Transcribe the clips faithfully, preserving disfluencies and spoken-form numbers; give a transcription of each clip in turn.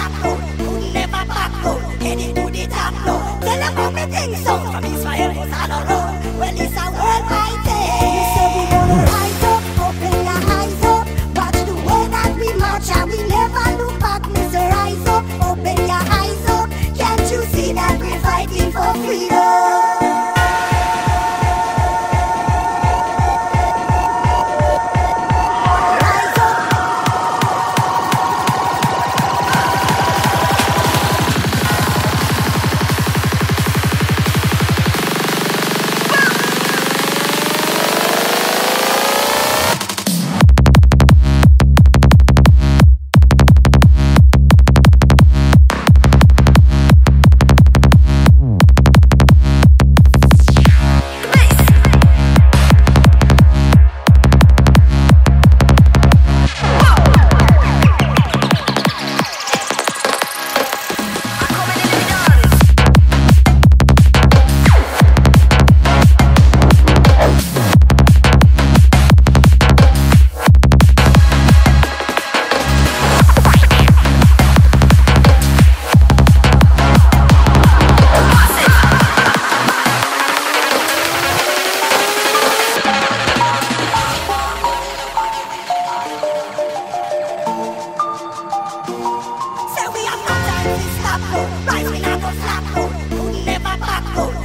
Paco, could never Paco, headed to the top, no. Tell them how me think so, from Israel to Saloro. Well, it's a worldwide day. You say we wanna rise up, open your eyes up. Watch the way that we march and we never look back. Mister Rise up, open your eyes up. Can't you see that we're fighting for freedom?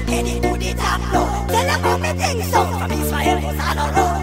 Headed to the top, no. Tell them how me think so, from Israel to Saloro.